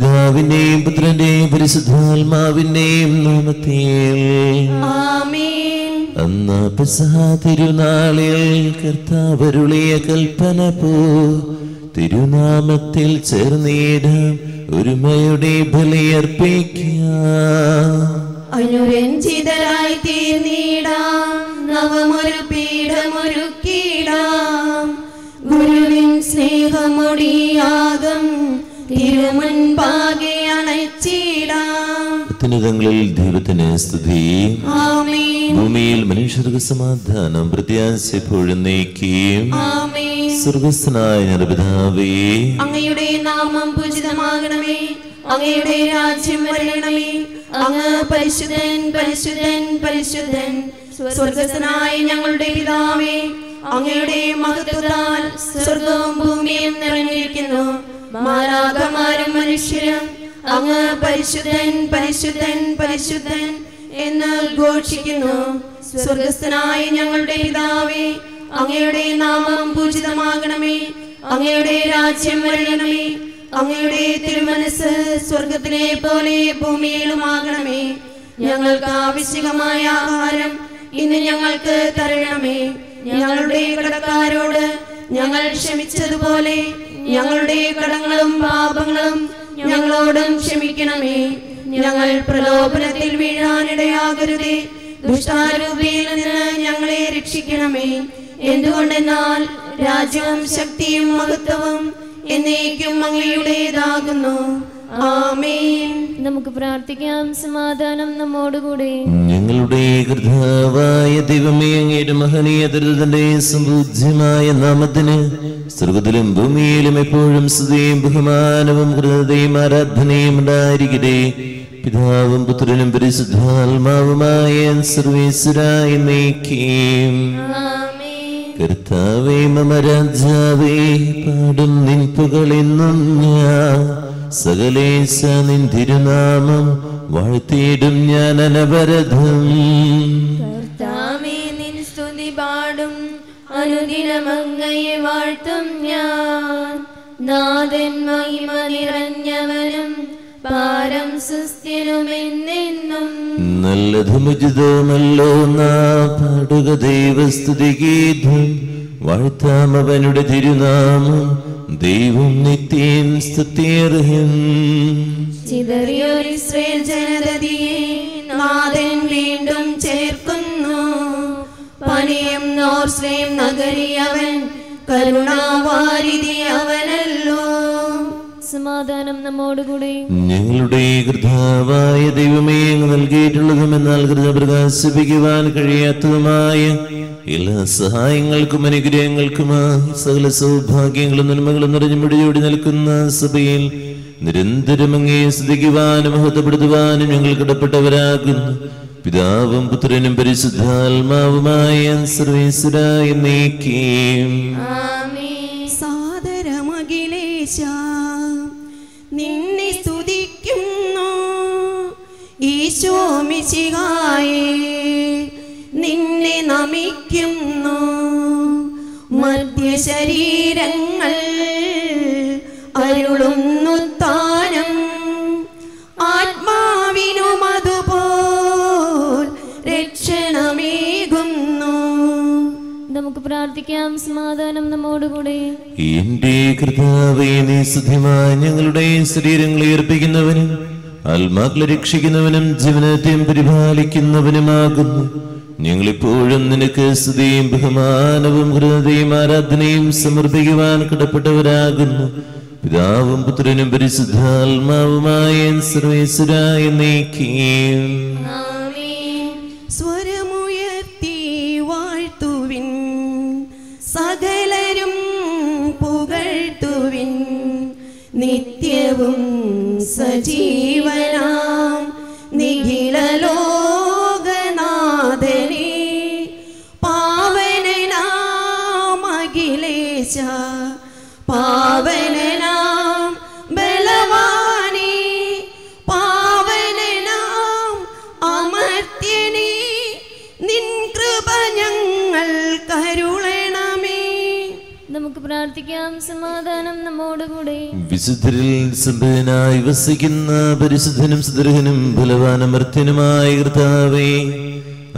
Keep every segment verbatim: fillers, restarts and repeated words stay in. പിതാവിന്റെയും പുത്രന്റെയും പരിശുദ്ധാത്മാവിന്റെയും നാമത്തിൽ ആമേൻ. അന്ന് പെസഹ തിരുനാളിൽ കർത്താവ് അരുളിയ കൽപ്പന പോ തിരുനാമത്തിൽ ചേർന്നിടാം ഒരുമയുടെ ബലിയർപ്പിക്കാം അനുരഞ്ജിതരായി തീർന്നിടാം നവമൊരു പീഠമൊരുക്കിടാം ഗുരുവിൻ സ്നേഹമൊടിയാകം തിരുമുൻപാകെ അണച്ചിടാം. അത്യുന്നതങ്ങളിൽ ദൈവത്തിന് സ്തുതി. ആമേൻ. ഭൂമിയിൽ മനുഷ്യർക്ക് സമാധാനം പ്രത്യാശിപ്പോഴുന്നേക്കും. ആമേൻ. സ്വർഗ്ഗസ്ഥനായ പിതാവേ, അങ്ങയുടെ നാമം പൂജിതമാകണമേ, അങ്ങയുടെ രാജ്യം വരണമേ, അങ്ങ് പരിശുദ്ധൻ പരിശുദ്ധൻ പരിശുദ്ധൻ. സ്വർഗ്ഗസ്ഥനായ ഞങ്ങളുടെ പിതാവേ, അങ്ങയുടെ മഹത്വത്താൽ സ്വർഗ്ഗവും ഭൂമിയും നിറഞ്ഞിരിക്കുന്നു. മാലാഖമാരും മനുഷ്യരും അങ്ങ് പരിശുദ്ധൻ പരിശുദ്ധൻ പരിശുദ്ധൻ എന്ന് ഘോഷിക്കുന്നു. സ്വർഗ്ഗസ്ഥനായ ഞങ്ങളുടെ പിതാവേ, അങ്ങയുടെ നാമം പൂജിതമാകണമേ, അങ്ങയുടെ രാജ്യം വരണമേ, അങ്ങയുടെ തിരുമനസ് സ്വർഗത്തിലെ പോലെ ഭൂമിയിലുമാകണമേ. ഞങ്ങൾക്ക് ആവശ്യമായ ആഹാരം ഇന്ന് ഞങ്ങൾക്ക് തരണമേ. ഞങ്ങളുടെ കടക്കാരോട് ഞങ്ങൾ ക്ഷമിച്ചതുപോലെ ഞങ്ങളുടെ കടങ്ങളും പാപങ്ങളും ഞങ്ങളോടും ക്ഷമിക്കണമേ. ഞങ്ങൾ പ്രലോഭനത്തിൽ വീഴാനിടയാകരുതേ, ദുഷ്ടാരൂപിയിൽ നിന്ന് ഞങ്ങളെ രക്ഷിക്കണമേ. എന്തുകൊണ്ടെന്നാൽ രാജ്യവും ശക്തിയും മഹത്വവും എന്നേക്കും അങ്ങയുടേതാകുന്നു. ആമേൻ. നമുക്ക് പ്രാർത്ഥിക്കാം. സമാധാനം നമ്മോടുകൂടെ. ഞങ്ങളുടെ കർത്താവായ ദൈവമേ, അങ്ങയുടെ മഹനീയ ദുരിതന്റെ സംപൂജ്യമായ നാമത്തിന് സ്വർഗത്തിലും ഭൂമിയിലും എപ്പോഴും സ്തുതിയും ബഹുമാനവും കൃതയും ആരാധനയും ഉണ്ടായിരിക്കട്ടെ. പിതാവും പുത്രനും പരിശുദ്ധാത്മാവുമായ സർവേശ്വരായ എന്നേക്കും. കർത്താവേ മമ രാജാവേ, പാടും നിൻ പുകഴെന്നും ഞാൻ. സകലേശ നിൻ തിരുനാമം വാഴ്ത്തിയിടും ഞാൻ അനവരതം. കർത്താവേ നിൻ സ്തുതി പാടും, അനുദിനം അങ്ങയെ വാഴ്ത്തും ഞാൻ. നാഥൻ മഹിമ നിറഞ്ഞവനും പാരം സുസ്ഥിരമെന്നെന്നും നല്ലതും ഉചിതവുമല്ലോ നാം പാടുക ദൈവസ്തുതിഗീതം. വാഴ്ത്താം അവനുടെ തിരുനാമം, ദൈവം നിത്യം സ്തുത്യർഹൻ. ചിതറിയൊരു ഇസ്രായേൽ ജനതയെ നാഥൻ വീണ്ടും ചേർക്കുന്നു. പണിയും നോർസ്ലേം നഗരിയവൻ, കരുണാവാരിധി അവനല്ലോ. സമാധാനം നമ്മോടുകൂടെ. ഞങ്ങളുടെ കർത്താവായ ദൈവമേ, അങ്ങ് നൽകിയിട്ടുള്ളതും എന്നാൽ കൃപ പ്രകാശിപ്പിക്കുവാൻ കഴിയാത്തതുമായ എല്ലാ സഹായങ്ങൾക്കും അനുഗ്രഹങ്ങൾക്കുമായി സകല സൗഭാഗ്യങ്ങളും നന്മകളും നിറഞ്ഞു മുടിയോടി നിൽക്കുന്ന സഭയിൽ നിരന്തരം അങ്ങയെ സ്തുതിക്കുവാനും മഹത്വപ്പെടുത്തുവാനും ഞങ്ങൾ കടപ്പെട്ടവരാകുന്നു. പിതാവും പുത്രനും പരിശുദ്ധാത്മാവുമായ സർവേശ്വരായ എന്നേക്കും. നിന്നെ സ്തുതിക്കുന്നു ഈശോ മിശിഹായേ, നിന്നെ നമിക്കുന്നു. മർത്യശരീരങ്ങൾ അരുളുന്നു താനം, ആത്മാവിനും അതുപോൽ രക്ഷണമേകുന്നു. നമുക്ക് പ്രാർത്ഥിക്കാം. സമാധാനം നമ്മോടുകൂടെ. എന്റെ കർത്താവേ, നീ സ്തുതിമാൻ. ഞങ്ങളുടെ ശരീരങ്ങളെ ഏർപ്പിക്കുന്നവനും ആത്മാക്കളെ രക്ഷിക്കുന്നവനും ജീവനത്തെയും പരിപാലിക്കുന്നവനുമാകുന്നു. ഞങ്ങളിപ്പോഴും നിനക്ക് സ്തുതിയും ബഹുമാനവും ഹൃദയവും ആരാധനയും സമർപ്പിക്കുവാൻ കടപ്പെട്ടവരാകുന്നു. പിതാവും പുത്രനും പരിശുദ്ധാത്മാവുമായ സർവേശ്വരായ എന്നേക്കും. സകലരും പുകഴ്ത്തുവിൻ നിത്യവും സജീവനാം നിഖിലലോകനാഥനെ. പാവനനാം അഖിലേശ, പാവനനാം ബലവാനെ, പാവനനാം അമർത്യനെ, നിൻ കൃപ ഞങ്ങൾ കരുണ. പ്രാർത്ഥിക്കാം. സമാധാനം നമ്മോടുകൂടെ. വിശുദ്ധരിൽ സമ്പന്നനായി വസിക്കുന്ന പരിശുദ്ധനും സുദർഹനും ബലവാനമർത്യനുമായ കർത്താവേ,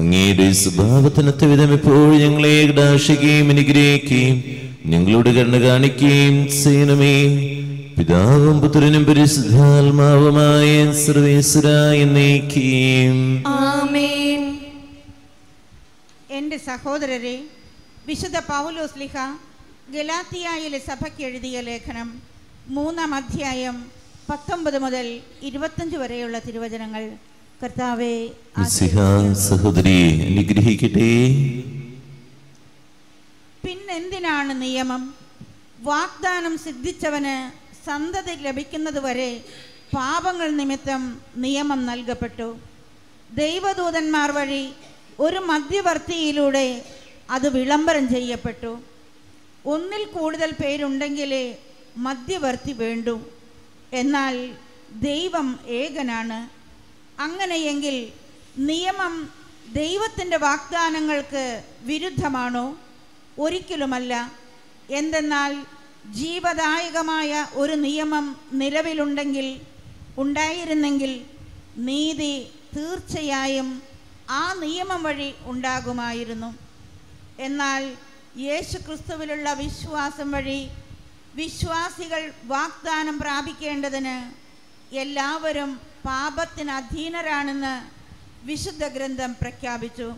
അങ്ങയുടെ സ്വഭാവത്തിനൊത്ത വിധം എപ്പോഴും ഞങ്ങളെ കടാക്ഷിക്കുകയും അനുഗ്രഹിക്കുകയും ഞങ്ങളോട് കരുണ കാണിക്കുകയും ചെയ്യണമേ. പിതാവും പുത്രനും പരിശുദ്ധാത്മാവുമായ സർവേശ്വരായ എന്നേക്കും ആമേൻ. എൻ്റെ സഹോദരരെ, വിശുദ്ധ പൗലോസ്ലിഹ ഗലാത്തിയായിലെ സഭയ്ക്ക് എഴുതിയ ലേഖനം മൂന്നാം അധ്യായം പത്തൊമ്പത് മുതൽ ഇരുപത്തഞ്ച് വരെയുള്ള തിരുവചനങ്ങൾ കർത്താവേ സഹോദരിയെ അനുഗ്രഹിക്കട്ടെ. പിന്നെന്തിനാണ് നിയമം? വാഗ്ദാനം സിദ്ധിച്ചവന് സന്തതി ലഭിക്കുന്നതുവരെ പാപങ്ങൾ നിമിത്തം നിയമം നൽകപ്പെട്ടു. ദൈവദൂതന്മാർ വഴി ഒരു മധ്യവർത്തിയിലൂടെ അത് വിളംബരം ചെയ്യപ്പെട്ടു. ഒന്നിൽ കൂടുതൽ പേരുണ്ടെങ്കിലേ മധ്യവർത്തി വേണ്ടു. എന്നാൽ ദൈവം ഏകനാണ്. അങ്ങനെയെങ്കിൽ നിയമം ദൈവത്തിൻ്റെ വാഗ്ദാനങ്ങൾക്ക് വിരുദ്ധമാണോ? ഒരിക്കലുമല്ല. എന്തെന്നാൽ ജീവദായകമായ ഒരു നിയമം നിലവിലുണ്ടെങ്കിൽ ഉണ്ടായിരുന്നെങ്കിൽ നീതി തീർച്ചയായും ആ നിയമം വഴി ഉണ്ടാകുമായിരുന്നു. എന്നാൽ യേശു ക്രിസ്തുവിലുള്ള വിശ്വാസം വഴി വിശ്വാസികൾ വാഗ്ദാനം പ്രാപിക്കേണ്ടതിന് എല്ലാവരും പാപത്തിന് അധീനരാണെന്ന് വിശുദ്ധ ഗ്രന്ഥം പ്രഖ്യാപിച്ചു.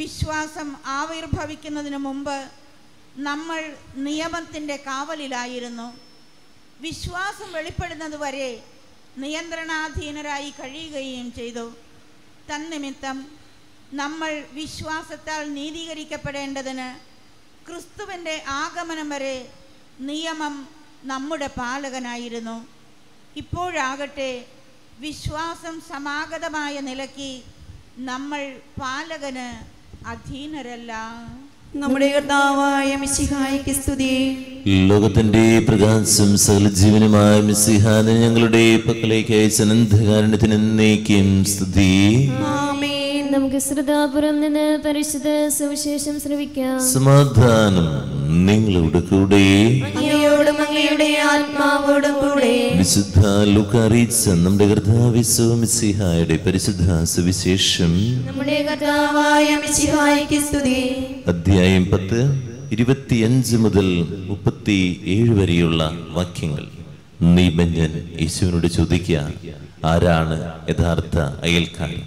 വിശ്വാസം ആവിർഭവിക്കുന്നതിന് മുമ്പ് നമ്മൾ നിയമത്തിൻ്റെ കാവലിലായിരുന്നു. വിശ്വാസം വെളിപ്പെടുന്നതുവരെ നിയന്ത്രണാധീനരായി കഴിയുകയും ചെയ്തു. തന്നിമിത്തം നമ്മൾ വിശ്വാസത്താൽ നീതീകരിക്കപ്പെടേണ്ടതിന് ക്രിസ്തുവിൻ്റെ ആഗമനം വരെ നിയമം നമ്മുടെ പാലകനായിരുന്നു. ഇപ്പോഴാകട്ടെ വിശ്വാസം സമാഗതമായ നിലയ്ക്ക് നമ്മൾ പാലകന് അധീനരല്ല. നമ്മുടെ കർത്താവായ മിശിഹായ്ക്ക് സ്തുതി. ലോകത്തിന്റെ പ്രകാശം സകല ജീവനുമായ മിശിഹാനെ ഞങ്ങളുടെ പക്കലേക്ക് അയച്ച അനന്തകാരുണ്യത്തിന് എന്നേക്കും സ്തുതി ആമേൻ. നമുക്ക് ശ്രദ്ധാപുരം നിന്ന് പരിശുദ്ധ സുവിശേഷം ശ്രവിക്കാം. സമാധാനം നിങ്ങളുടെ കൂടെ, അങ്ങയോടും അങ്ങയുടെ ആത്മാവോടും കൂടെ. വിശുദ്ധ ലൂക്കാ അറിയിച്ച നമ്മുടെ കർത്താവ് മിശിഹായുടെ പരിശുദ്ധ സുവിശേഷം നമ്മുടെ കർത്താവായ മിശിഹായ്ക്ക് സ്തുതി. അധ്യായം പത്ത് ഇരുപത്തിയഞ്ച് മുതൽ മുപ്പത്തി ഏഴ് വരെയുള്ള വാക്യങ്ങൾ. നീമഞ്ഞൻ യേശുവിനോട് ചോദിക്കുക, ആരാണ് യഥാർത്ഥ അയൽക്കാരൻ?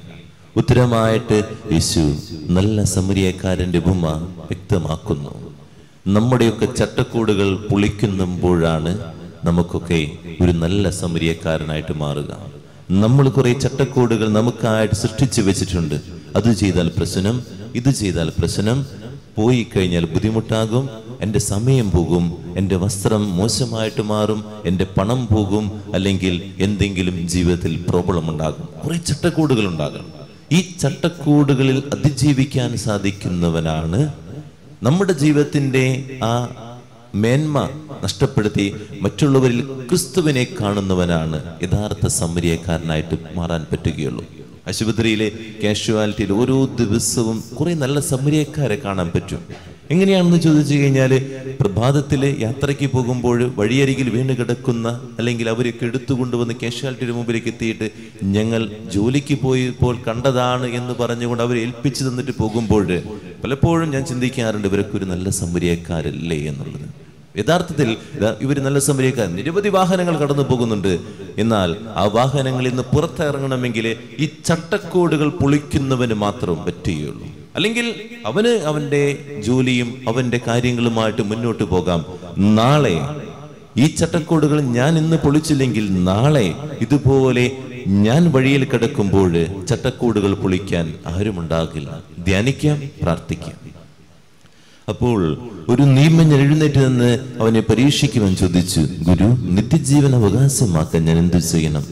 ഉത്തരമായിട്ട് യേശു നല്ല സമരിയക്കാരൻ്റെ ഉപമ വ്യക്തമാക്കുന്നു. നമ്മുടെയൊക്കെ ചട്ടക്കൂടുകൾ പൊളിക്കുമ്പോഴാണ് നമുക്കൊക്കെ ഒരു നല്ല സമരിയക്കാരനായിട്ട് മാറുക. നമ്മൾ കുറെ ചട്ടക്കൂടുകൾ നമുക്കായിട്ട് സൃഷ്ടിച്ചു വെച്ചിട്ടുണ്ട്. അത് ചെയ്താൽ പ്രശ്നം, ഇത് ചെയ്താൽ പ്രശ്നം, പോയി കഴിഞ്ഞാൽ ബുദ്ധിമുട്ടാകും, എൻ്റെ സമയം പോകും, എൻ്റെ വസ്ത്രം മോശമായിട്ട് മാറും, എൻ്റെ പണം പോകും, അല്ലെങ്കിൽ എന്തെങ്കിലും ജീവിതത്തിൽ പ്രോബ്ലം ഉണ്ടാകും. കുറെ ചട്ടക്കൂടുകൾ ഉണ്ടാകും. ഈ ചട്ടക്കൂടുകളിൽ അതിജീവിക്കാൻ സാധിക്കുന്നവനാണ് നമ്മുടെ ജീവിതത്തിൻ്റെ ആ മേന്മ നഷ്ടപ്പെടുത്തി മറ്റുള്ളവരിൽ ക്രിസ്തുവിനെ കാണുന്നവനാണ് യഥാർത്ഥ സമരിയക്കാരനായിട്ട് മാറാൻ പറ്റുകയുള്ളൂ. ആശുപത്രിയിലെ കാഷ്വാലിറ്റിയിൽ ഓരോ ദിവസവും കുറെ നല്ല സമരിയക്കാരെ കാണാൻ പറ്റും. എങ്ങനെയാണെന്ന് ചോദിച്ചു കഴിഞ്ഞാൽ, പ്രഭാതത്തിൽ യാത്രയ്ക്ക് പോകുമ്പോൾ വഴിയരികിൽ വീണ് കിടക്കുന്ന അല്ലെങ്കിൽ അവരൊക്കെ എടുത്തുകൊണ്ടുവന്ന് കാഷ്വാലിറ്റിയുടെ മുമ്പിലേക്ക് എത്തിയിട്ട് ഞങ്ങൾ ജോലിക്ക് പോയപ്പോൾ കണ്ടതാണ് എന്ന് പറഞ്ഞുകൊണ്ട് അവരെ ഏൽപ്പിച്ചു തന്നിട്ട് പോകുമ്പോൾ പലപ്പോഴും ഞാൻ ചിന്തിക്കാറുണ്ട്, ഇവരൊക്കെ ഒരു നല്ല സമരിയക്കാരല്ലേ എന്നുള്ളത്. യഥാർത്ഥത്തിൽ ഇവർ നല്ല സമരിയക്കാരൻ. നിരവധി വാഹനങ്ങൾ കടന്നു പോകുന്നുണ്ട്. എന്നാൽ ആ വാഹനങ്ങളിൽ നിന്ന് പുറത്തിറങ്ങണമെങ്കിൽ ഈ ചട്ടക്കൂടുകൾ പൊളിക്കുന്നവന് മാത്രം പറ്റുകയുള്ളൂ. അല്ലെങ്കിൽ അവന് അവൻ്റെ ജോലിയും അവൻ്റെ കാര്യങ്ങളുമായിട്ട് മുന്നോട്ട് പോകാം. നാളെ ഈ ചട്ടക്കൂടുകൾ ഞാൻ ഇന്ന് പൊളിച്ചില്ലെങ്കിൽ നാളെ ഇതുപോലെ ഞാൻ വഴിയിൽ കിടക്കുമ്പോൾ ചട്ടക്കൂടുകൾ പൊളിക്കാൻ ആരുമുണ്ടാകില്ല. ധ്യാനിക്കാം, പ്രാർത്ഥിക്കാം. അപ്പോൾ ഒരു നീമഞ്ഞൻ എഴുന്നേറ്റ് നിന്ന് അവനെ പരീക്ഷിക്കുവാൻ ചോദിച്ചു, ഗുരു, നിത്യജീവൻ അവകാശമാക്കാൻ ഞാൻ എന്തു ചെയ്യണം?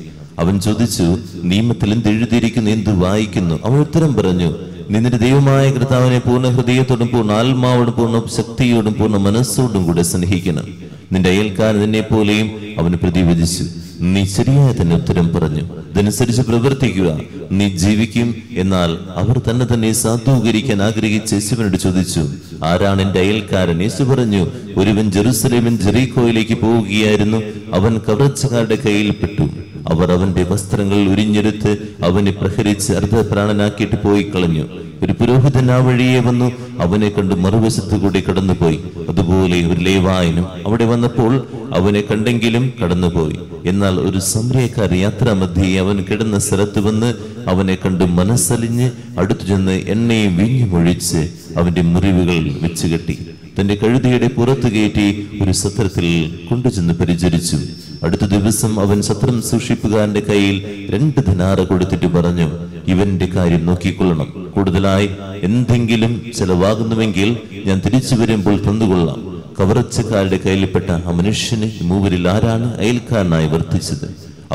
അവൻ ചോദിച്ചു, നിയമത്തിൽ എന്ത് എഴുതിയിരിക്കുന്നു, എന്ത് വായിക്കുന്നു? അവൻ ഉത്തരം പറഞ്ഞു, നിന്റെ ദൈവമായ കർത്താവിനെ പൂർണ്ണ ഹൃദയത്തോടും പൂർണ്ണ ആത്മാവോടും പൂർണ്ണ ശക്തിയോടും പൂർണ്ണ മനസ്സോടും കൂടെ സ്നേഹിക്കണം. നിന്റെ അയൽക്കാരൻ നിന്നെ പോലെയും. അവന് പ്രതിവചിച്ചു, നീ ശരിയായ തന്നെ ഉത്തരം പറഞ്ഞു. ഇതനുസരിച്ച് പ്രവർത്തിക്കുക, നീ ജീവിക്കും. എന്നാൽ അവർ തന്നെ തന്നെ സാധൂകരിക്കാൻ ആഗ്രഹിച്ച് യേശുവിനോട് ചോദിച്ചു, ആരാണ് എന്റെ അയൽക്കാരൻ? യേശു പറഞ്ഞു, ഒരുവൻ ജെറുസലേമിൽ ജെറീക്കോയിലേക്ക് പോവുകയായിരുന്നു. അവൻ കവർച്ചക്കാരുടെ കയ്യിൽപ്പെട്ടു. അവർ അവന്റെ വസ്ത്രങ്ങൾ ഉരിഞ്ഞെടുത്ത് അവനെ പ്രഹരിച്ച് അർദ്ധപ്രാണനാക്കിയിട്ട് പോയി കളഞ്ഞു. ഒരു പുരോഹിതൻ ആ വഴിയെ വന്നു അവനെ കണ്ട് മറുവശത്തു കൂടി കടന്നുപോയി. അതുപോലെ ഒരു ലേവായനും അവിടെ വന്നപ്പോൾ അവനെ കണ്ടെങ്കിലും കടന്നുപോയി. എന്നാൽ ഒരു സമരിയക്കാരൻ യാത്രാമധ്യേ അവൻ കിടന്ന സ്ഥലത്ത് വന്ന് അവനെ കണ്ട് മനസ്സലിഞ്ഞ് അടുത്തു ചെന്ന് എണ്ണയും വീഞ്ഞുമൊഴിച്ച് അവന്റെ മുറിവുകൾ വെച്ച് കെട്ടി തന്റെ കഴുതയുടെ പുറത്തു കയറ്റി ഒരു സത്രത്തിൽ കൊണ്ടുചെന്ന് പരിചരിച്ചു. അടുത്ത ദിവസം അവൻ സത്രം സൂക്ഷിപ്പുകാരന്റെ കയ്യിൽ രണ്ട് ദിനാറ് കൊടുത്തിട്ട് പറഞ്ഞു, ഇവന്റെ കാര്യം നോക്കിക്കൊള്ളണം. കൂടുതലായി എന്തെങ്കിലും ചെലവാകുന്നുവെങ്കിൽ ഞാൻ തിരിച്ചു വരുമ്പോൾ തന്നുകൊള്ളാം. കവർച്ചക്കാരുടെ കയ്യിൽപ്പെട്ട ആ മനുഷ്യന് മൂവരിൽ ആരാണ് അയൽക്കാരനായി വർത്തിച്ചത്?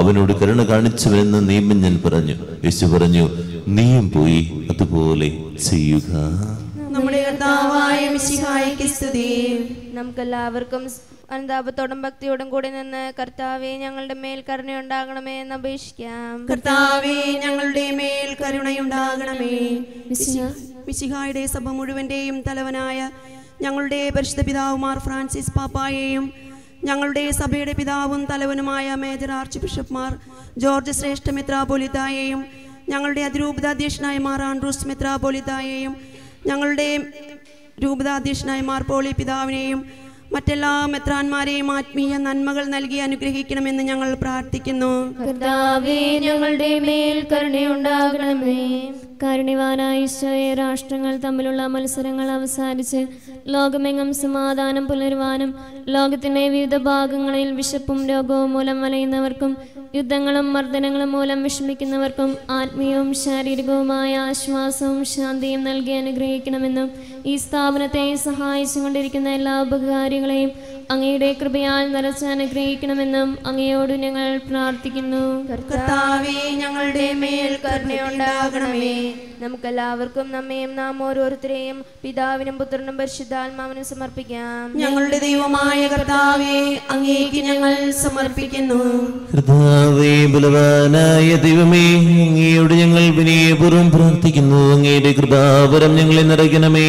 അവനോട് കരുണ കാണിച്ചുവെന്ന് നിയമം ഞാൻ പറഞ്ഞു. യേശു പറഞ്ഞു, നീയും പോയി അതുപോലെ ചെയ്യുക. നമ്മുടെ നമുക്കെല്ലാവർക്കും അനുതാപത്തോടും ഭക്തിയോടും കൂടി നിന്ന് കർത്താവേ ഞങ്ങളുടെ മേൽ കരുണയുണ്ടാകണമേ എന്ന് അപേക്ഷിക്കാം. കർത്താവേ ഞങ്ങളുടെ മേൽ കരുണയുണ്ടാകണമേ. മിശിഹായുടെ സഭ മുഴുവന്റെയും തലവനായ ഞങ്ങളുടെ പരിശുദ്ധ പിതാവ് മാർ ഫ്രാൻസിസ് പാപ്പായെയും ഞങ്ങളുടെ സഭയുടെ പിതാവും തലവനുമായ മേജർ ആർച്ച് ബിഷപ്പ്മാർ ജോർജ് ശ്രേഷ്ഠ മെത്രാപൊലിതായെയും ഞങ്ങളുടെ അതിരൂപതാധ്യക്ഷനായ മാർ ആൻഡ്രൂസ് മെത്രാപൊലിതായെയും ഞങ്ങളുടെ രൂപതാധ്യക്ഷനായ മാർ പോളി പിതാവിനെയും മറ്റെല്ലാ മെത്രാന്മാരെയും ആത്മീയ നന്മകൾ നൽകി അനുഗ്രഹിക്കണമെന്ന് ഞങ്ങൾ പ്രാർത്ഥിക്കുന്നു. കർത്താവേ ഞങ്ങളുടെ മേൽ കരുണയുണ്ടാകണമേ. കാരുണ്യവാനായ ഈശോയെ, രാഷ്ട്രങ്ങൾ തമ്മിലുള്ള മത്സരങ്ങൾ അവസാനിച്ച് ലോകമെങ്ങും സമാധാനം പുലരുവാനും ലോകത്തിന്റെ വിവിധ ഭാഗങ്ങളിൽ വിശപ്പും രോഗവും മൂലം വലയുന്നവർക്കും യുദ്ധങ്ങളും മർദ്ദനങ്ങളും മൂലം വിഷമിക്കുന്നവർക്കും ആത്മീയവും ശാരീരികവുമായ ആശ്വാസവും ശാന്തിയും നൽകി അനുഗ്രഹിക്കണമെന്നും ഈ സ്ഥാപനത്തെ സഹായിച്ചുകൊണ്ടിരിക്കുന്ന എല്ലാ ഉപകാരികളെയും അങ്ങയുടെ കൃപയാൽ നിറച്ച് അനുഗ്രഹിക്കണമെന്നും അങ്ങയോട് ഞങ്ങൾ പ്രാർത്ഥിക്കുന്നു. കർത്താവേ ഞങ്ങളുടെ മേൽ കരുണയുണ്ടാകണമേ. നമുക്കെല്ലാവർക്കും നമ്മയും നാം ഓരോരുത്തരെയും പിതാവിനും പുത്രനും പരിശുദ്ധാത്മാവിനും സമർപ്പിക്കാം. ഞങ്ങളുടെ ദൈവമായ കർത്താവേ അങ്ങേക്ക് ഞങ്ങൾ സമർപ്പിക്കുന്നു. കർത്താവേ ബലവാനായ ദൈവമേ, അങ്ങയോട് ഞങ്ങൾ വിനയപൂർവ്വം പ്രാർത്ഥിക്കുന്നു. അങ്ങയുടെ കൃപാവരം ഞങ്ങളെ നിറയ്ക്കണമേ.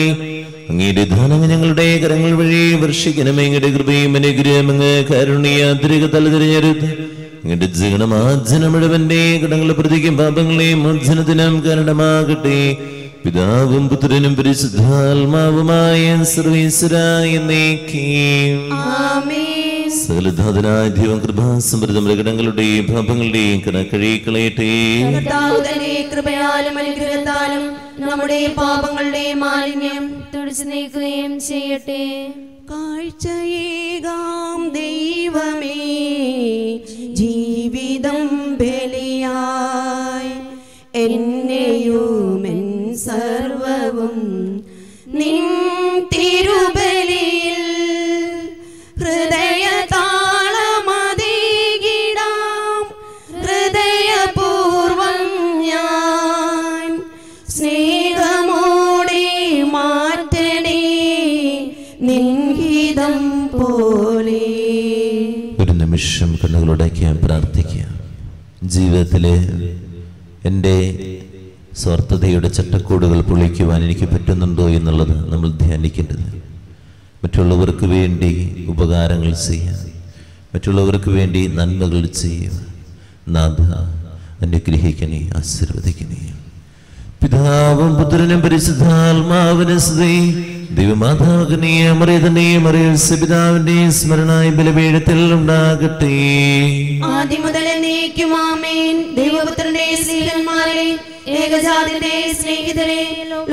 അങ്ങയുടെ ദാനങ്ങൾ ഞങ്ങളുടെ കരങ്ങൾ വഴി വർഷിക്കണമേ. അങ്ങയുടെ കൃപയും അനുഗ്രഹം അങ്ങ് കാരുണ്യാതിരിക തല തിരിഞ്ഞരുത്. അങ്ങയുടെ ജീവനമാർജനമിഴവന്റെ കടങ്ങളെ പ്രതിക്കും പാപങ്ങളെ മോചനത്തിനും കാരണമാകട്ടെ. പിതാവും പുത്രനും പരിശുദ്ധാത്മാവുമായ സർവീശ്വരായ എന്നേക്കും ആമേൻ. സകലധാതനായ ദൈവം കൃപാസമൃദ്ധം കടങ്ങളുടെയും പാപങ്ങളുടെയും കണക്കഴികളയട്ടെ. കൃപയാലും അനുഗ്രഹത്താലും നമ്മുടെ പാപങ്ങളുടെ മാലിന്യം തുടച്ചു നീക്കുകയും ചെയ്യട്ടെ. കാഴ്ചയേകാം ദൈവമേ, ജീവിതം ബലിയായി എന്നെയും എൻ സർവവും നിൻ തിരുബലിയിൽ ഹൃദയ ഒരു നിമിഷം കണ്ണുകളോടൊക്കെ പ്രാർത്ഥിക്കുക. ജീവിതത്തിലെ എൻ്റെ സ്വാർത്ഥതയുടെ ചട്ടക്കൂടുകൾ പൊളിക്കുവാൻ എനിക്ക് പറ്റുന്നുണ്ടോ എന്നുള്ളത് നമ്മൾ ധ്യാനിക്കേണ്ടത്. മറ്റുള്ളവർക്ക് വേണ്ടി ഉപകാരങ്ങൾ ചെയ്യുക, മറ്റുള്ളവർക്ക് വേണ്ടി നന്മകൾ ചെയ്യുക. നാഥ അനുഗ്രഹിക്കണേ, ആശീർവദിക്കണേ. പിതാവും പുത്രനും പരിശുദ്ധാത്മാവിനും സ്തുതി. ദൈവമാതാവിനെയും മറിയത്തിന്റെയും മറിയത്സ പിതാവിന്റെയും സ്മരണായ ബലപീഠത്തിൽ ഉണ്ടാകട്ടെ. ആദ്യം മുതൽ എന്നേക്കും ആമേൻ. ദൈവപുത്രന്റെ സ്നേഹിതന്മാരെ, ഏകജാതന്റെ സ്നേഹിതരെ,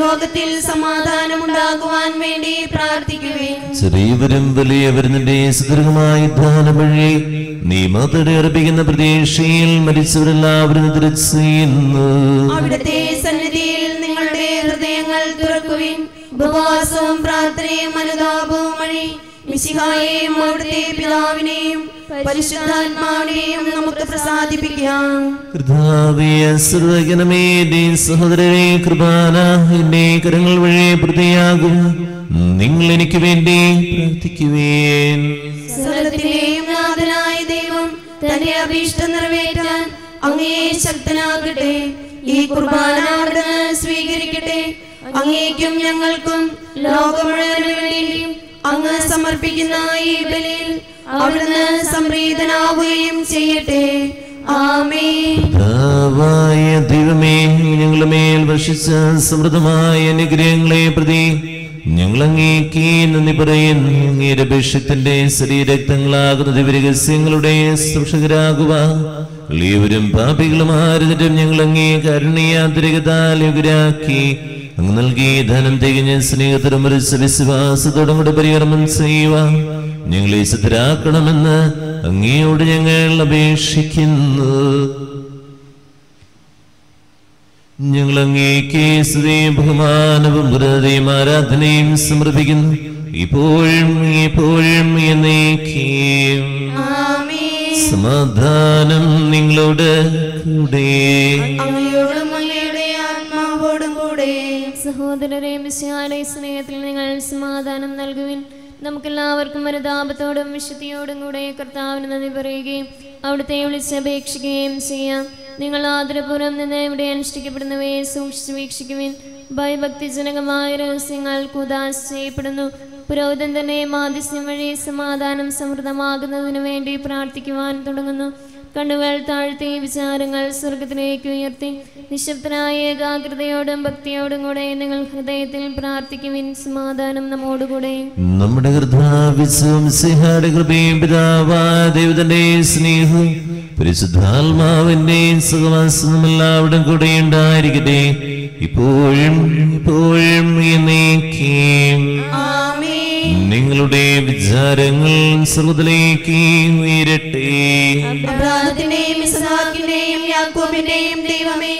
ലോകത്തിൽ സമാധാനം ഉണ്ടാകുവാൻ വേണ്ടി പ്രാർത്ഥിക്കുവേ. ചെറിയവരും വലിയവരും നിന്റെ സുദീർഘമായ ധ്യാനം വഴി നീ മാത്രം അർപ്പിക്കുന്ന പ്രതീക്ഷയിൽ മരിച്ചവരെല്ലാവരും തിരിച്ചുന്നു. അവിടുത്തെ സന്നിധിയിൽ നിങ്ങളുടെ ഹൃദയങ്ങൾ തുറക്കുവിൻ. ഉപവാസവും പ്രാർത്ഥനയും അനുതാപവും വഴി മിശിഹായെയും അവിടുത്തെ പിതാവിനെയും പരിശുദ്ധാത്മാവിനെയും നമുക്ക് പ്രസാദിപ്പിക്കാം. കർത്താവേ സഹോദരനെ, കുർബാന എന്റെ കരങ്ങൾ വഴി പ്രതിയാകും. നിങ്ങൾ എനിക്ക് വേണ്ടി പ്രാർത്ഥിക്കുവേൻ. സകലത്തിന്റെയും നാഥനായ ദൈവം തൻ എന്റെ അഭീഷ്ടം നിറവേറ്റാൻ അങ്ങേ ശക്തനാകട്ടെ. ഈ കുർബാന അവിടുന്ന് സ്വീകരിക്കട്ടെ. അങ്ങേക്കും ഞങ്ങൾക്കും ലോകം മുഴുവനും വേണ്ടി അങ്ങ് സമർപ്പിക്കുന്ന ഈ ബലിയിൽ അവിടുന്ന് സംപ്രീതനാവുകയും ചെയ്യട്ടെ. ആമേൻ. കർത്താവായ ദൈവമേ, ഞങ്ങളുടെ മേൽ വർഷിച്ച സമൃദ്ധമായ അനുഗ്രഹങ്ങളെ പ്രതി ഞങ്ങൾ അങ്ങേക്ക് നന്ദി പറയുന്നു. അങ്ങയുടെ അഭിഷേകത്തിന്റെ ശരീരരക്തങ്ങളാകുന്ന ദിവ്യരഹസ്യങ്ങളുടെ സൂക്ഷകരാകുവാൻ ലേവരും പാപികളും ആരുന്നിട്ടും ഞങ്ങൾ അങ്ങേ കരുണയാന്ത്രികതാൽ യുഗരാക്കി അങ്ങ് നൽകി ധനം തികഞ്ഞ സ്നേഹത്തിലും ഒരു വിശ്വാസത്തോടും കൂടെ പരികർമ്മം ചെയ്യുവാൻ ഞങ്ങളെ സിദ്ധരാക്കണമെന്ന് അങ്ങയോട് ഞങ്ങൾ അപേക്ഷിക്കുന്നു. ഞങ്ങൾ അങ്ങേക്ക് സ്തുതിയും ബഹുമാനവും ഹൃദയം ആരാധനയും സമർപ്പിക്കുന്നു, ഇപ്പോഴും എപ്പോഴും എന്നേക്കും. സമാധാനം നിങ്ങളോട് കൂടെ. സഹോദരരെ, മിശിഹായുടെ സ്നേഹത്തിൽ നിങ്ങൾ സമാധാനം നൽകുവിൻ. നമുക്കെല്ലാവർക്കും അനുതാപത്തോടും വിശുദ്ധിയോടും കൂടെ കർത്താവിന് നന്ദി പറയുകയും അവിടുത്തെ വിളിച്ചപേക്ഷിക്കുകയും ചെയ്യാം. നിങ്ങൾ ആദരപൂർവ്വം നിന്ന് ഇവിടെ അനുഷ്ഠിക്കപ്പെടുന്നവയെ സൂക്ഷിച്ചു വീക്ഷിക്കുവിൻ. ഭയഭക്തിജനകമായ രഹസ്യങ്ങൾ കൂദാശ ചെയ്യപ്പെടുന്നു. പുരോഹിതൻ തന്നെ മാധ്യസ്ഥ്യം വഴി സമാധാനം സമൃദ്ധമാകുന്നതിനു വേണ്ടി പ്രാർത്ഥിക്കുവാൻ തുടങ്ങുന്നു. കണ്ണുകൾ താഴ്ത്തി വിചാരങ്ങൾ സ്വർഗത്തിലേക്ക് ഉയർത്തി നിശബ്ദനായ ഏകാഗ്രതയോടും ഭക്തിയോടും കൂടെ നിങ്ങൾ ഹൃദയത്തിൽ പ്രാർത്ഥിക്കുവിൻ. സമാധാനം നമ്മോടുകൂടെ. നമ്മുടെ പരിശുദ്ധാത്മാവിന്റെ സുഖവാസം എല്ലാവരും കൂടെ ഉണ്ടായിരിക്കട്ടെ, ഇപ്പോഴും ഇപ്പോഴും എന്നേക്കും. നിങ്ങളുടെ വിചാരങ്ങൾ സ്വർഗ്ഗത്തിലേക്ക് ഉയരട്ടെ. അബ്രാഹത്തിന്റെയും ഇസ്ഹാക്കിന്റെയും യാക്കോബിന്റെയും ദൈവമേ,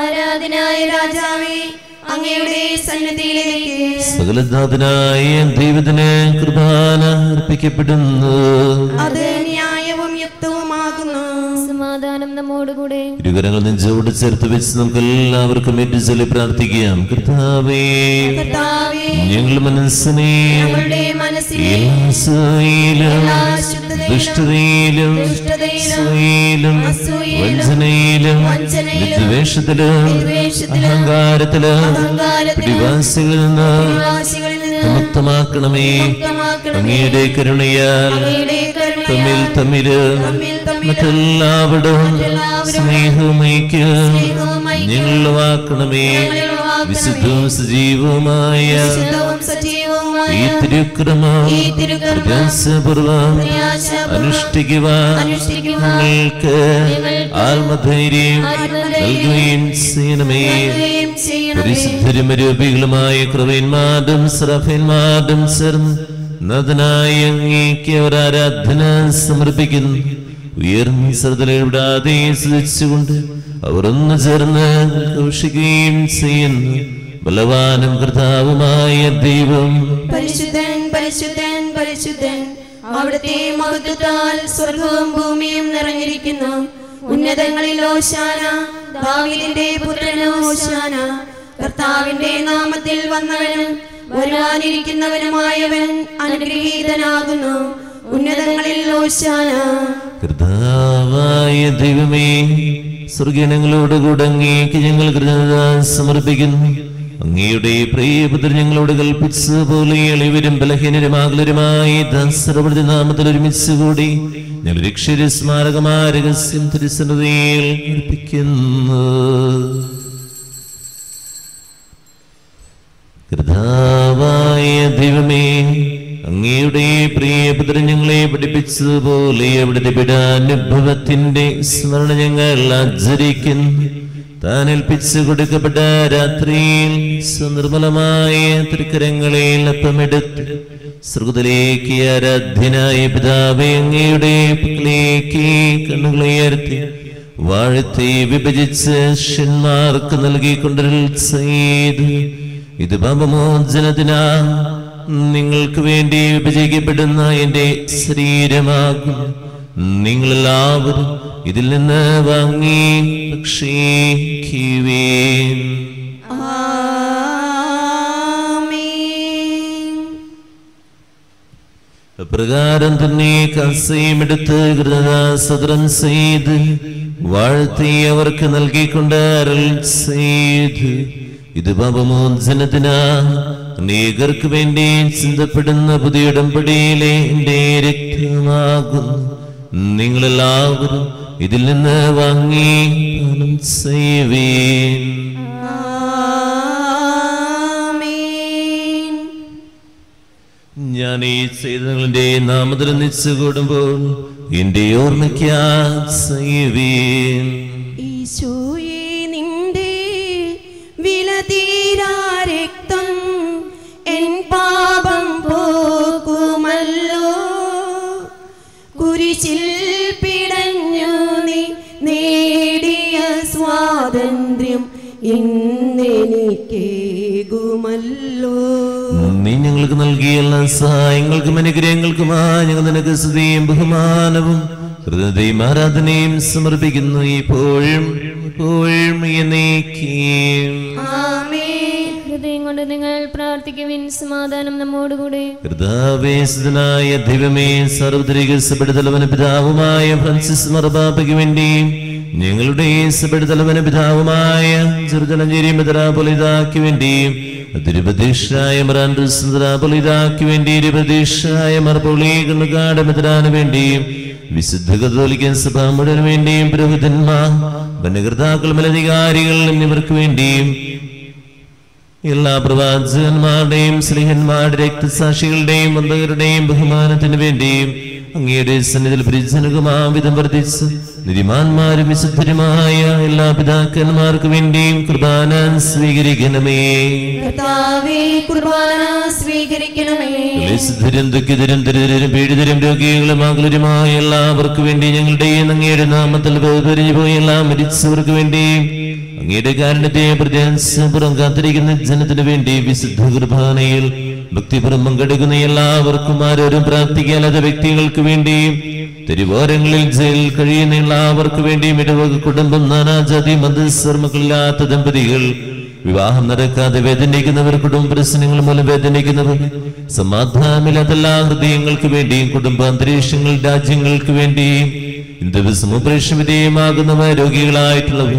ആരാധനായ രാജാവേ, അങ്ങയുടെ സന്നിധിയിലേക്ക് സകലനാഥനായ ദൈവത്തിനെ കുർബാന അർപ്പിക്കപ്പെടുന്നു. അത് ന്യായവും യുക്തവുമാകുന്നു. സമാധാനം നമ്മോടുകൂടെ. ഇരുകരങ്ങൾ നെഞ്ചോട് ചേർത്ത് വെച്ച് നമുക്ക് എല്ലാവർക്കും ഏറ്റുചൊല്ലി പ്രാർത്ഥിക്കാം. കർത്താവേ, ഞങ്ങളുടെ മനസ്സിനെ ദുഷ്ടതയിലും അസൂയയിലും വഞ്ചനയിലും വിദ്വേഷത്തിലും അഹങ്കാരത്തിലും പിടിവാസികളിൽ നിന്ന് മുക്തമാക്കണമേ. അങ്ങയുടെ കരുണയാൽ തമ്മിൽ തമ്മില് മറ്റെല്ലാവരും സ്നേഹവും ഐക്യം ഞങ്ങളുവാക്കണമേ. വിശുദ്ധവും സജീവവുമായ ഈ തിരുക്രമം പ്രയാസപൂർവം അനുഷ്ഠിക്കുവാൻ നിങ്ങൾക്ക് ആത്മധൈര്യം നൽകുകയും ചെയ്യണമേ. പരിശുദ്ധരുമരൂപികളുമായ ക്രവീന്മാരും സറഫീന്മാരും ചേർന്ന് നദനായ അങ്ങേക്ക് അവർ ആരാധന സമർപ്പിക്കുന്നു. ഉയർന്ന ശ്രദ്ധയിലൂടാതെ സ്തുതിച്ചുകൊണ്ട് അവർ ഒന്ന് ചേർന്ന് ഘോഷിക്കുകയും ചെയ്യുന്നു. ബലവാനും കർത്താവുമായ ദൈവം പരിശുദ്ധൻ പരിശുദ്ധൻ പരിശുദ്ധൻ. അവിടുത്തെ മഹത്വത്താൽ സ്വർഗവും ഭൂമിയും നിറഞ്ഞിരിക്കുന്നു. ഉന്നതങ്ങളിൽ ഓശാന. ദാവീദിന്റെ പുത്രൻ ഓശാന. കർത്താവിന്റെ നാമത്തിൽ വന്നവനും വരാനിരിക്കുന്നവനുമായവൻ അനുഗ്രഹീതനാകുന്നു. ഉന്നതങ്ങളിൽ ഓശാന. കർത്താവായ ദൈവമേ, സ്വർഗീനങ്ങളോട് കൂടെ അങ്ങേക്ക് ഞങ്ങൾ കൃതജ്ഞത സമർപ്പിക്കുന്നു. അങ്ങയുടെ പ്രിയപുത്രൻ ഞങ്ങളോട് കൽപ്പിച്ചതുപോലെ എളിവരും ബലഹീനരുമാകലരുമായി ദാസരുടെ നാമത്തിൽ ഒരുമിച്ച് കൂടി ഞങ്ങൾ രക്ഷകരെ സ്മാരകമായ രഹസ്യം തിരുസന്നിധിയിൽ അർപ്പിക്കുന്നു. കർത്താവായ ദൈവമേ, അങ്ങയുടെ പ്രിയപുത്രൻ ഞങ്ങളെ പഠിപ്പിച്ചതുപോലെ അവിടുത്തെ പിടാനുഭവത്തിന്റെ സ്മരണ ഞങ്ങൾ ആചരിക്കുന്നു. താൻ ഏൽപ്പിച്ചു കൊടുക്കപ്പെട്ട രാത്രിയിൽ സുനിർമ്മലമായ തൃക്കരങ്ങളിൽ അപ്പമെടുത്ത് സ്രുതിലേക്ക് ആരാധ്യനായ പിതാവേ, അങ്ങയുടെ പക്കലേക്ക് കണ്ണുകളുയർത്തി വാഴത്തെ വിഭജിച്ച് ശിഷ്യന്മാർക്ക് നൽകിക്കൊണ്ടിൽ ചെയ്തു. ഇത് പാപമോചനത്തിനാ നിങ്ങൾക്ക് വേണ്ടി വിഭജിക്കപ്പെടുന്ന എന്റെ ശരീരമാകും. നിങ്ങളെല്ലാവരും ഇതിൽ നിന്ന് വാങ്ങി ഭക്ഷിക്കുവേൻ. അപ്രകാരം തന്നെ കൽസയുമെടുത്ത് കൃതദാസദ്രം ചെയ്ത് വാഴ്ത്തി അവർക്ക് നൽകിക്കൊണ്ട് അരുൾ ചെയ്ത് ഇത് പാപമോചനത്തിനാ അനേകർക്ക് വേണ്ടി ചിന്തപ്പെടുന്ന പുതിയ ഉടമ്പടിയിലെ എന്റെ രക്തമാകുന്നു. നിങ്ങളെല്ലാവരും ഇതിൽ നിന്ന് വാങ്ങി പാനം ചെയ്യുവീൻ. ഞാൻ ഈ ചെയ്തങ്ങളുടെ നാമത്തിൽ നിശ്ചകൂടുമ്പോൾ എന്റെ ഓർമ്മയ്ക്ക് ചെയ്യുവീൻ. ഈശോയെ നിന്റെ വിലതീരാ രക്തം എൻ പാപം പോക്കുമല്ലോ. കുരിശിൽ പിടഞ്ഞു നീ നേടിയ സ്വാതന്ത്ര്യം ഇന്നെനിക്കേകുമല്ലോ. നീ ഞങ്ങൾക്ക് നൽകിയ എല്ലാ സഹായങ്ങൾക്കും അനുഗ്രഹങ്ങൾക്കുമായി ഞങ്ങൾ നിനക്ക് സ്തുതിയും ബഹുമാനവും ഹൃദയവും ആരാധനയും സമർപ്പിക്കുന്നു ഇപ്പോഴും എപ്പോഴും എന്നേക്കും. ആമേൻ. ഹൃദയം കൊണ്ട് നിങ്ങൾ പ്രാർത്ഥിക്കുവിൻ. സമാധാനം നമ്മോടുകൂടെ. ഹൃദയവേശനായ ദൈവമേ, സാർവത്രിക സഭയുടെ പിതാവുമായ ഫ്രാൻസിസ് മാർപ്പാപ്പയ്ക്ക് വേണ്ടിയും ഞങ്ങളുടെ സഭയുടെ പിതാവുമായ ചെറുതലഞ്ചേരി മെത്രാപ്പൊലീത്തായ്ക്ക് വേണ്ടിയും തിരുപ്രതീക്ഷയായ മെത്രാപ്പൊലീത്തായ്ക്ക് വേണ്ടി തിരുപ്രതീക്ഷയായ മാർപ്പൊലീകാട് മെത്രാന് വേണ്ടിയും വിശുദ്ധ കത്തോലിക്ക സഭ മുഴുവൻ വേണ്ടിയും പുരോഹിതന്മാർ ഭരണകർത്താക്കൾ മേലധികാരികൾ എന്നിവർക്ക് വേണ്ടിയും എല്ലാ പ്രവാചകന്മാരുടെയും സ്നേഹന്മാരുടെ രക്തസാക്ഷികളുടെയും വന്ദകരുടെയും ബഹുമാനത്തിന് വേണ്ടിയും അങ്ങയുടെ സന്നിധിയിൽ പരിജനകമാവിധം വർദ്ധിച്ച് നിരിമാന്മാരും വിശുദ്ധരുമായ എല്ലാ പിതാക്കന്മാർക്ക് വേണ്ടിയും കുർബാന സ്വീകരിക്കണമേ. വിശുദ്ധരും ദുഃഖിതരും ദരിദ്രരും പീഡിതരും രോഗികളും ആകുലരുമായ എല്ലാവർക്കു വേണ്ടി ഞങ്ങളുടെയും അങ്ങയുടെ നാമത്തിൽ പോയി എല്ലാ മരിച്ചവർക്ക് വേണ്ടിയും അങ്ങയുടെ കാരണത്തെ പ്രത്യാശപുറം കാത്തിരിക്കുന്ന ജനത്തിനു വേണ്ടി വിശുദ്ധ കുർബാനയിൽ ഭക്തിപുറം പങ്കെടുക്കുന്ന എല്ലാവർക്കും ആരോരും പ്രാർത്ഥിക്കാത്ത വ്യക്തികൾക്ക് വേണ്ടിയും തിരുവോരങ്ങളിൽ ജയിലിൽ കഴിയുന്ന എല്ലാവർക്കു വേണ്ടിയും ഇടവക കുടുംബം നാനാജാതി മതധർമ്മങ്ങളില്ലാത്ത ദമ്പതികൾ വിവാഹം നടക്കാതെ വേദനിക്കുന്നവർ കുടുംബ പ്രശ്നങ്ങൾ മൂലം വേദനിക്കുന്നവർ സമാധാനമില്ലാത്ത എല്ലാ ഹൃദയങ്ങൾക്ക് വേണ്ടിയും കുടുംബ അന്തരീക്ഷങ്ങൾ രാജ്യങ്ങൾക്ക് വേണ്ടിയും ദിവസമുപേക്ഷ വിധേയമാകുന്നവർ രോഗികളായിട്ടുള്ളവർ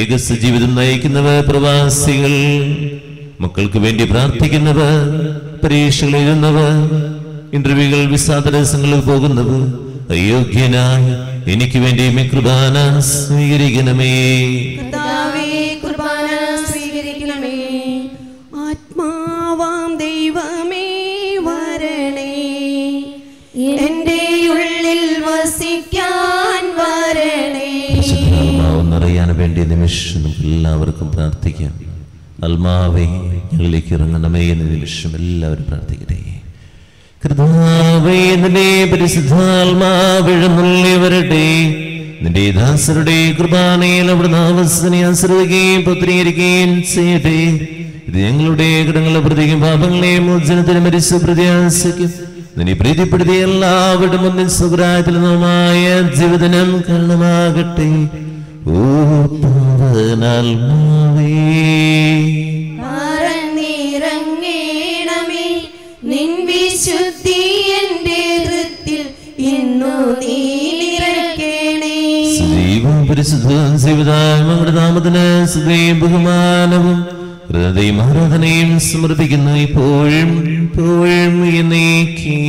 ഏകസ്വ ജീവിതം നയിക്കുന്നവർ പ്രവാസികൾ മക്കൾക്ക് വേണ്ടി പ്രാർത്ഥിക്കുന്നവർ പരീക്ഷകൾ എഴുതുന്നവർ ഇന്റർവ്യൂകൾ വിസാ തടസ്സങ്ങളിൽ പോകുന്നവർ അയോഗ്യനായ എനിക്ക് വേണ്ടി കുർബാന സ്വീകരിക്കണമേ. ആത്മാവാം ദൈവമേ വരണേ, എന്റെ ഉള്ളിൽ വസിക്കാൻ വരണേ. നിറയാൻ വേണ്ടി നിമിഷം നമുക്ക് എല്ലാവർക്കും പ്രാർത്ഥിക്കാം. ആത്മാവേ ഞങ്ങളിലേക്ക് ഇറങ്ങണമേ എന്ന നിമിഷം എല്ലാവരും പ്രാർത്ഥിക്കട്ടെ. കർത്താവേ നിന്റെ പരിശുദ്ധാത്മാവിഴന്നുള്ളി വരട്ടെ. നിന്റെ ദാസരുടെ കുർബാനയിൽ അവിടുന്ന് അവസനെ ആശ്രയിക്കുകയും പുത്രീകരിക്കുകയും ചെയ്യട്ടെ. ഇത് ഞങ്ങളുടെ കടങ്ങളെ പ്രതിയും പാപങ്ങളെ മോചനത്തിന് മരിച്ചു പ്രത്യാശിക്കും നിന്നെ പ്രീതിപ്പെടുത്തിയ എല്ലാവരുടെ മുന്നിൽ സുഖരായതിലുമായ ജീവിതനം കാരണമാകട്ടെ. ഓ പാവനാത്മാവേ ശുദ്ധി എന്റെ ഹൃത്തിൽ ഇന്നു നീ നിറയ്ക്കണേ. ജീവൻ പരിശുദ്ധൻ ജീവദാമങ്ങളുടെ നാമത്തിന് സ്തുതിയും ബഹുമാനവും ഹൃദയം ആരാധനയും സമർപ്പിക്കുന്നു ഇപ്പോഴും ഇപ്പോഴും എന്നേക്കും.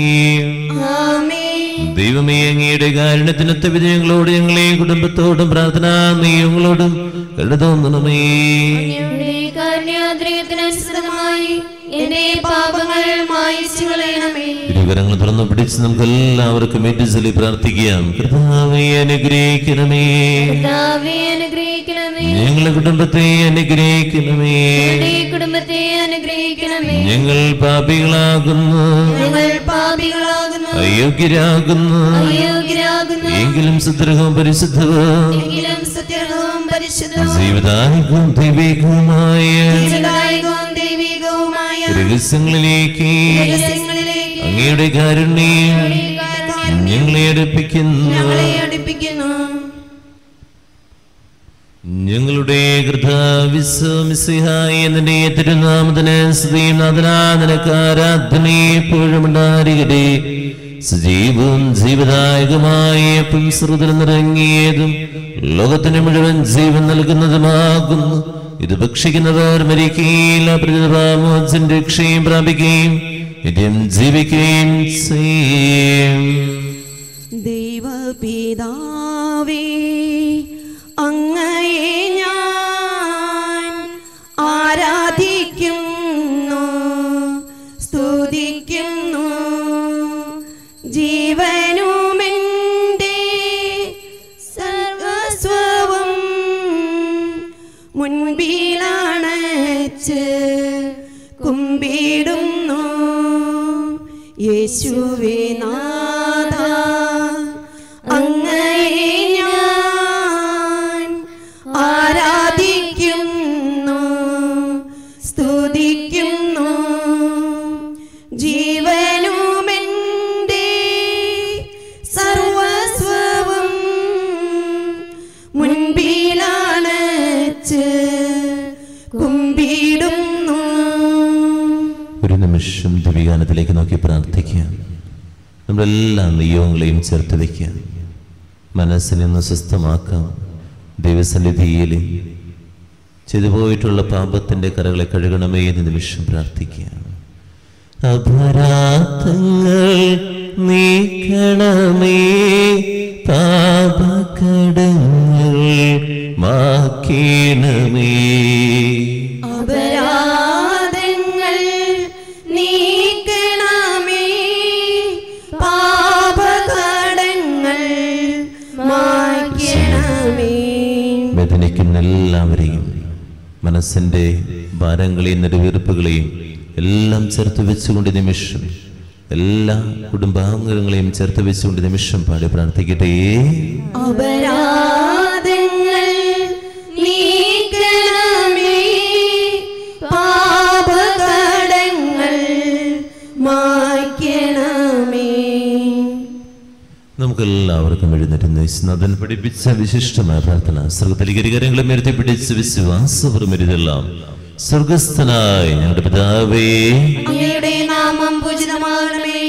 ആമേൻ. ദൈവമേ അങ്ങയുടെ കാരുണ്യത്തിനൊത്ത വിധി ഞങ്ങളോട് ഞങ്ങളെയും കുടുംബത്തോടും പ്രാർത്ഥനാ നിയോഗങ്ങളോടും കരുതണമേ. തിരുകരങ്ങൾ തുറന്നു പിടിച്ച് നമുക്ക് എല്ലാവർക്കും ഏറ്റുചൊല്ലി പ്രാർത്ഥിക്കാം. കർത്താവേ അനുഗ്രഹിക്കണമേ, ഞങ്ങളുടെ കുടുംബത്തെ അനുഗ്രഹിക്കണമേ. ഞങ്ങൾ പാപികളാകുന്നു അയോഗ്യരാകുന്നു എങ്കിലും സത്യവും പരിശുദ്ധവും ജീവിതാനികവും ദൈവികവുമായ രഹസ്യങ്ങളിലേക്ക് അങ്ങയുടെ കാരുണ്യം ഞങ്ങളെ അടുപ്പിക്കുന്നു. ഞങ്ങളുടെ കൃതാവിശ്വമിസിഹായതിന്റെ തിരുനാമത്തിന് സ്തുതിയും നാഥനാ നിനക്ക് ആരാധനയെ എപ്പോഴും ഉണ്ടായിരിക്കട്ടെ. സജീവവും ജീവദായകമായ പുൻസൃതിൽ നിറങ്ങിയതും ലോകത്തിന് മുഴുവൻ ജീവൻ നൽകുന്നതുമാകുന്നു. ഇത് ഭക്ഷിക്കുന്നവർ മരിക്കുകയില്ല, പ്രതിമോചന രക്ഷയും പ്രാപിക്കുകയും നിത്യം ജീവിക്കുകയും ചെയ്യും. ദൈവപിതാവേ, അങ്ങയെ ഞാൻ ആരാധിക്കുന്നു, സ്തുതിക്കുന്നു. ജീവനുമെൻ്റെ സർവസ്വവും മുൻപിലണച്ച് കുമ്പിടുന്നു. യേശുവേ നാഥാ, അങ്ങയെ ഞാൻ ആരാധിക്കുന്നു, സ്തുതിക്കുന്നു. ജീവനുമെൻ്റെ സർവസ്വവും മുൻപിലണച്ച് കുമ്പിടുന്നു. ഒരു നിമിഷം ദിവ്യഗാനത്തിലേക്ക് നോക്കി പ്രാർത്ഥിക്കുക. നമ്മളെല്ലാ നിയോഗങ്ങളെയും ചേർത്ത് വയ്ക്കുക. മനസ്സിനെ ഒന്ന് സ്വസ്ഥമാക്കാം. ദൈവസന്നിധിയിൽ ചെയ്തു പോയിട്ടുള്ള പാപത്തിൻ്റെ കരകളെ കഴുകണമേ എന്ന് നിമിഷം പ്രാർത്ഥിക്കുകയാണ്. അപരാധങ്ങൾ നീക്കണമേ, പാപകടങ്ങൾ മാക്കണമേ. അപരാധങ്ങൾ നീക്കണമേ, പാപകടങ്ങൾ മാക്കണമേ. വേദനിക്കുന്ന എല്ലാവരെയും മനസ്സിൻ്റെ ഭാരങ്ങളെയും നെടുവീർപ്പുകളെയും എല്ലാം ചേർത്ത് വെച്ചുകൊണ്ട് നിമിഷം എല്ലാ കുടുംബാംഗങ്ങളെയും ചേർത്ത് വെച്ചുകൊണ്ട് നിമിഷം പാടി പ്രാർത്ഥിക്കട്ടെ. നമുക്കെല്ലാവർക്കും എഴുന്നേറ്റ് യേശുനാഥൻ പഠിപ്പിച്ച വിശിഷ്ടമായ പ്രാർത്ഥന സ്വർഗത്തിലേക്ക് കരങ്ങളെ ഉയർത്തി പിടിച്ച് വിശ്വാസപരമരുതെല്ലാം. സ്വർഗസ്ഥനായ ഞങ്ങളുടെ പിതാവേ, അങ്ങയുടെ നാമം പൂജിതമാകണമേ.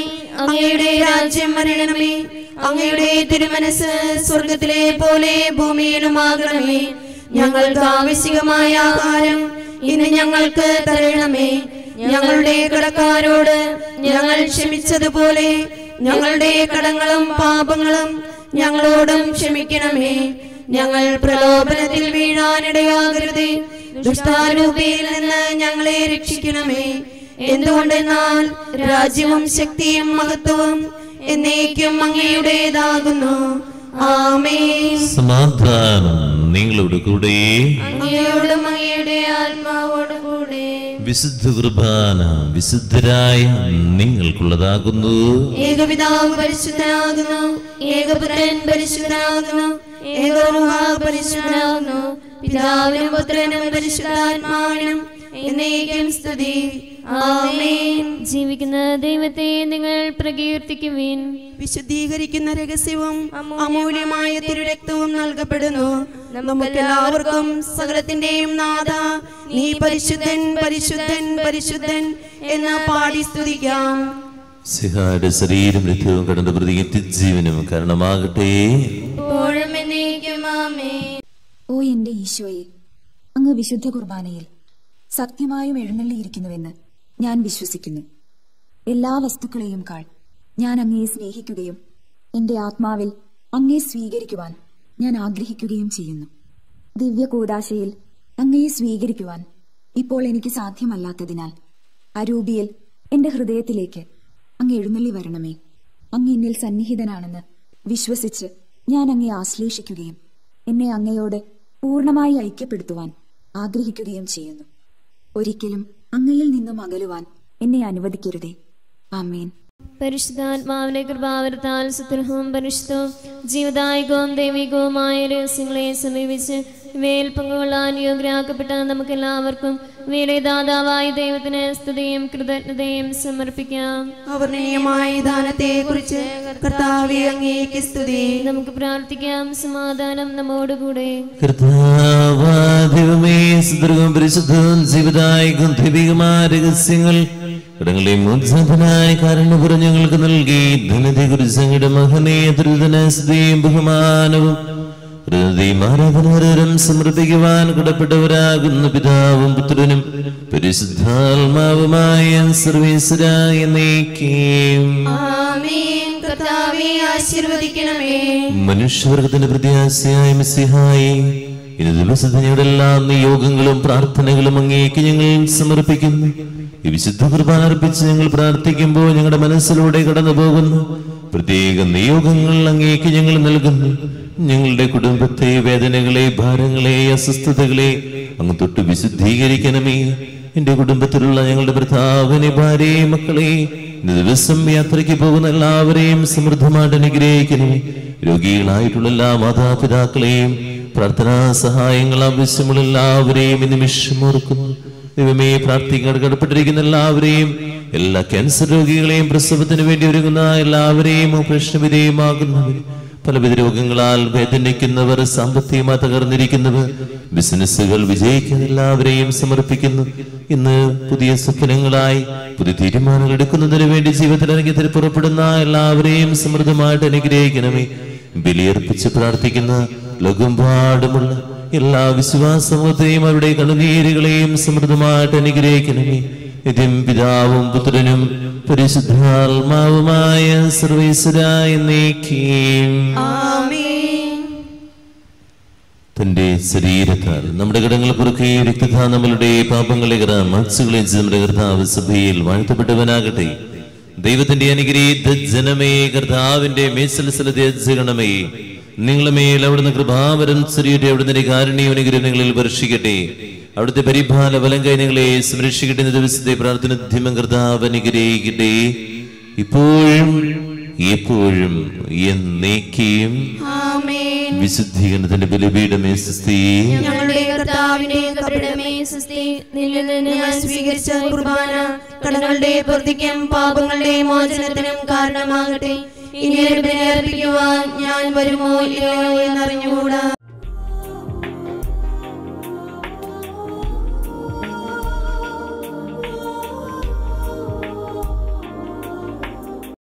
അങ്ങയുടെ രാജ്യം വരണമേ. അങ്ങയുടെ തിരുമനസ് സ്വർഗത്തിലെ പോലെ ഭൂമിയിലുമാകണമേ. ഞങ്ങൾക്ക് ആവശ്യമായ ആഹാരം ഇന്ന് ഞങ്ങൾക്ക് തരണമേ. ഞങ്ങളുടെ കടക്കാരോട് ഞങ്ങൾ ക്ഷമിച്ചതുപോലെ ഞങ്ങളുടെ കടങ്ങളും പാപങ്ങളും ഞങ്ങളോടും ക്ഷമിക്കണമേ. ഞങ്ങൾ പ്രലോഭനത്തിൽ വീഴാനിടയാകരുതേ, ദുഷ്ടാരൂപയിൽ നിന്ന് ഞങ്ങളെ രക്ഷിക്കണമേ. എന്തുകൊണ്ടെന്നാൽ രാജ്യവും ശക്തിയും മഹത്വവും എന്നേക്കും അങ്ങയുടേതാകുന്നു. ആമേൻ. സമാധാനം നിങ്ങളോട് കൂടെ, അങ്ങയോടും അങ്ങയുടെ ആത്മാവോട് കൂടെ. വിശുദ്ധ കുർബാന വിശുദ്ധരായ നിങ്ങൾക്കുള്ളതാകുന്നു. ഏകപിതാവ് പരിശുദ്ധനാകുന്നു, ഏകപുത്രൻ പരിശുദ്ധനാകുന്നു, ഏകരൂഹാവ് പരിശുദ്ധനാകുന്നു. പിതാവിനും പുത്രനും പരിശുദ്ധാത്മാവിനും എന്നേക്കും സ്തുതി. ആമേൻ. ജീവിക്കുന്ന ദൈവത്തെ നിങ്ങൾ പ്രകീർത്തിക്കുവിൻ. വിശുദ്ധീകരിക്കുന്ന രഹസ്യവും അമൂല്യമായ തിരുരക്തവും നൽകപ്പെടുന്നു. നമുക്കെല്ലാവർക്കും സകലത്തിന്റെയും നാഥ നീ പരിശുദ്ധൻ പരിശുദ്ധൻ പരിശുദ്ധൻ എന്ന് പാടി സ്തുതിക്കാം. സിഹായുടെ ശരീരം രക്തവും കടന്നു പ്രതികത്തി ജീവനും കാരണമാകട്ടെ. ഓ എന്റെ ഈശോയെ, അങ്ങ് വിശുദ്ധ കുർബാനയിൽ സത്യമായും എഴുന്നള്ളിയിരിക്കുന്നുവെന്ന് ഞാൻ വിശ്വസിക്കുന്നു. എല്ലാ വസ്തുക്കളെയും കാൾ ഞാൻ അങ്ങയെ സ്നേഹിക്കുകയും എന്റെ ആത്മാവിൽ അങ്ങയെ സ്വീകരിക്കുവാൻ ഞാൻ ആഗ്രഹിക്കുകയും ചെയ്യുന്നു. ദിവ്യകൂദാശയിൽ അങ്ങയെ സ്വീകരിക്കുവാൻ ഇപ്പോൾ എനിക്ക് സാധ്യമല്ലാത്തതിനാൽ അരൂപിയിൽ എന്റെ ഹൃദയത്തിലേക്ക് അങ്ങ് എഴുന്നള്ളി വരണമേ. അങ്ങ് എന്നിൽ സന്നിഹിതനാണെന്ന് വിശ്വസിച്ച് ഞാൻ അങ്ങയെ ആശ്ലേഷിക്കുകയും എന്നെ അങ്ങയോട് പൂർണ്ണമായി ഐക്യപ്പെടുത്തുവാൻ ആഗ്രഹിക്കുകയും ചെയ്യുന്നു. ഒരിക്കലും അങ്ങയിൽ നിന്നും അകലുവാൻ എന്നെ അനുവദിക്കരുതേ. ആമേൻ. പരിശുദ്ധാത്മാവിന്റെ കൃപാവരത്താൽ സുതുൽഹവും പരിശുദ്ധവും ജീവദായകവും ദൈവികവുമായ രഹസ്യങ്ങളെ സമീപിച്ച് ഇവയിൽ പങ്കുകൊള്ളാൻ യോഗ്യരാക്കപ്പെട്ട നമുക്കെല്ലാവർക്കും ദാതാവായ ദൈവത്തിന് സ്തുതിയും കൃതജ്ഞതയും സമർപ്പിക്കാം. അവർണ്ണീയമായ ദാനത്തെ കുറിച്ച് കർത്താവേ അങ്ങേക്ക് സ്തുതി. നമുക്ക് പ്രാർത്ഥിക്കാം. സമാധാനം നമ്മോടുകൂടെ. കർത്താവേ, പരിശുദ്ധവും ജീവദായകവും ദൈവികമായ രഹസ്യങ്ങൾ മനുഷ്യവർഗത്തിന്റെ പ്രതിയാശയായ മിശിഹായേ ഇന്ന് ദിവസത്തെ ഞങ്ങളുടെ എല്ലാ നിയോഗങ്ങളും പ്രാർത്ഥനകളും അങ്ങേയ്ക്ക് ഞങ്ങൾ സമർപ്പിക്കുന്നു. ഈ വിശുദ്ധ കുർബാന അർപ്പിച്ച് ഞങ്ങൾ പ്രാർത്ഥിക്കുമ്പോൾ ഞങ്ങളുടെ മനസ്സിലൂടെ കടന്നു പോകുന്നു പ്രത്യേക നിയോഗങ്ങൾ അങ്ങേയ്ക്ക് ഞങ്ങൾ നൽകുന്നു. ഞങ്ങളുടെ കുടുംബത്തെ, വേദനകളെ, ഭാരങ്ങളെ, അസ്വസ്ഥതകളെ അങ്ങ് തൊട്ട് വിശുദ്ധീകരിക്കണമേ. എൻ്റെ കുടുംബത്തിലുള്ള ഞങ്ങളുടെ ഭർത്താവിനെ, ഭാര്യയെ, മക്കളെ, ഇന്ന് ദിവസം യാത്രയ്ക്ക് പോകുന്ന എല്ലാവരെയും സമൃദ്ധമായിട്ട് അനുഗ്രഹിക്കണമേ. രോഗികളായിട്ടുള്ള എല്ലാ മാതാപിതാക്കളെയും പ്രാർത്ഥനാ സഹായങ്ങൾ ആവശ്യമുള്ള എല്ലാവരെയും ഈ നിമിഷം ഓർക്കുന്നു. ദൈവമേ, പ്രാർത്ഥിക്കാൻ കടപ്പെട്ടിരിക്കുന്ന എല്ലാവരെയും, എല്ലാ ക്യാൻസർ രോഗികളെയും, പ്രസവത്തിന് വേണ്ടി ഒരുങ്ങുന്ന എല്ലാവരെയും, ഓപ്പറേഷന് വിധേയമാകുന്നവർ, പലവിധ രോഗങ്ങളാൽ വേദനിക്കുന്നവർ, സാമ്പത്തികമായി തകർന്നിരിക്കുന്നവർ, ബിസിനസ്സുകൾ വിജയിക്കുന്ന എല്ലാവരെയും സമർപ്പിക്കുന്നു. ഇന്ന് പുതിയ സ്വപ്നങ്ങളായി പുതിയ തീരുമാനങ്ങൾ എടുക്കുന്നതിന് വേണ്ടി ജീവിതത്തിൽ അരങ്ങത്തിൽ പുറപ്പെടുന്ന എല്ലാവരെയും സമൃദ്ധമായിട്ട് അനുഗ്രഹിക്കണമേ. ബലിയർപ്പിച്ച് പ്രാർത്ഥിക്കുന്ന ലഘുപാടുമുള്ള എല്ലാ വിശ്വാസമൂത്തെയും അവരുടെ കണ്ണുനീരുകളെയും സമൃദ്ധമായിട്ട് അനുഗ്രഹിക്കണമേ. നിത്യം പിതാവും പുത്രനും പരിശുദ്ധാത്മാവുമായ സർവീശ്വരായ നീക്കിയും തന്റെ ശരീരത്താൽ നമ്മുടെ ഘടകങ്ങൾ പുറക്കുകയും രക്തധാ നമ്മളുടെ പാപങ്ങളെ ഗ്രാമച്ചുകളെ നമ്മുടെ കർത്താവ് സഭയിൽ വാഴ്ത്തപ്പെട്ടവനാകട്ടെ. ദൈവത്തിന്റെ അനുഗ്രഹീത ജനമേ, കർത്താവിന്റെ മേശൽ സ്ഥലത്തെ നിങ്ങളുടെ മേൽ അവിടുന്ന് കൃപാവരം ചെറിയുടെ അവിടുന്ന് കാരുണ്യം അനുഗ്രഹങ്ങളിൽ വർഷിക്കട്ടെ. അവിടുത്തെ പരിപാല വലം കൈ നിങ്ങളെ സംരക്ഷിക്കട്ടെ. ദിവസത്തെ പ്രാർത്ഥനോദ്യമം കർത്താവ് അനുഗ്രഹിക്കട്ടെ, ഇപ്പോഴും എപ്പോഴും എന്നേക്കും. വിശുദ്ധീകരണത്തിന്റെ ബലിപീഠമേ സ്തുതി. ഞങ്ങളുടെ കർത്താവിന്റെ കപടമേ സ്തുതി. നിന്നിൽ നിന്ന് ഞാൻ സ്വീകരിച്ച കുർബാന കടങ്ങളുടെ പൊറുതിക്കും പാപങ്ങളുടെ മോചനത്തിനും കാരണമാകട്ടെ. ഇനി അർപ്പിക്കുവാൻ ഞാൻ വരുമോ ഇല്ലയോ എന്നറിഞ്ഞുകൂടാ.